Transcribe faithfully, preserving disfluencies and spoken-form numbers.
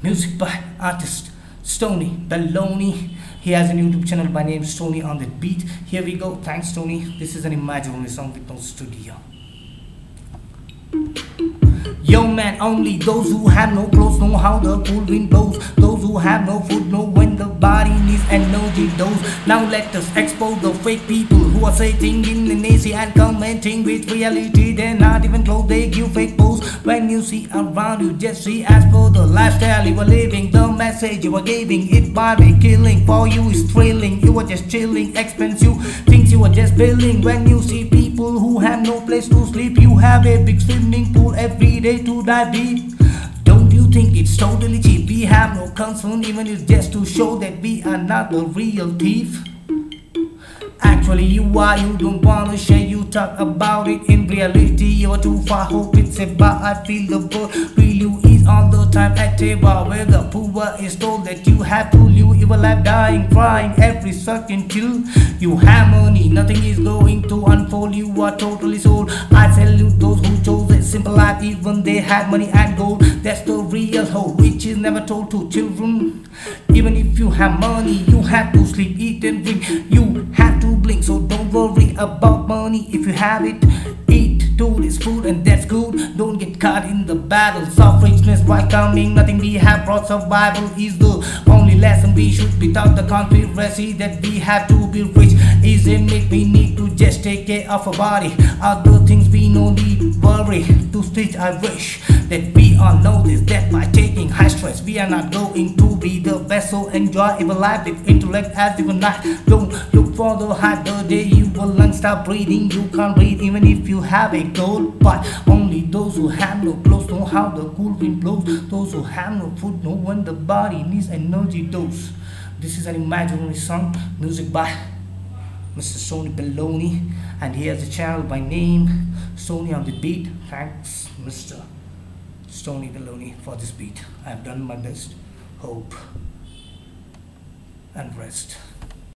Music by artist Stoney Belloni. He has a YouTube channel by name Stoney on the Beat. Here we go. Thanks, Stoney. This is an imaginary song with no studio. Yo man, only those who have no clothes know how the cool wind blows. Those who have no food know when the body needs energy dose. Now let us expose the fake people who are sitting in the A C and commenting with reality. They're not even close, they give fake posts. When you see around you, just see as for the lifestyle you are living. The message you are giving, it body killing. For you is thrilling, you are just chilling. Expensive things you are just building. When you see people who have no place to sleep, you have a big swimming pool every day to dive deep. Don't you think it's totally cheap? We have no concern, even if just to show that we are not the real thief. Actually you are, you don't wanna share, you talk about it. In reality you are too far, hope it's a bar. I feel the world will you is all the time at a bar, where the poor is told that you have to live your life dying, crying every second till you have money. Nothing is going to unfold, you are totally sold. I salute those who chose a simple life, even they had money and gold. That's the real hope, which is never told to children. Even if you have money, you have to sleep, eat and drink. You have to blink, so don't worry about money. If you have it, eat, do this food, and that's good. Don't get caught in the battles of richness while counting nothing. We have brought survival is the only lesson we should be taught. The conspiracy that we have to be rich is a myth. We need to just take care of our body. Other things we no need worry to stitch. I wish that we all know this, that by taking high stress we are not going to be the best. So enjoy your life with intellect as even night. Don't look for the hype, the day you will lungs stop breathing. You can't breathe even if you have a gold. But only those who have no clothes know how the cool wind blows. Those who have no food know when the body needs energy dose. This is an imaginary song, music by Mister Stoney Belloni, and he has a channel by name Stoney on the Beat. Thanks Mister Stoney Belloni for this beat. I have done my best. Hope and rest.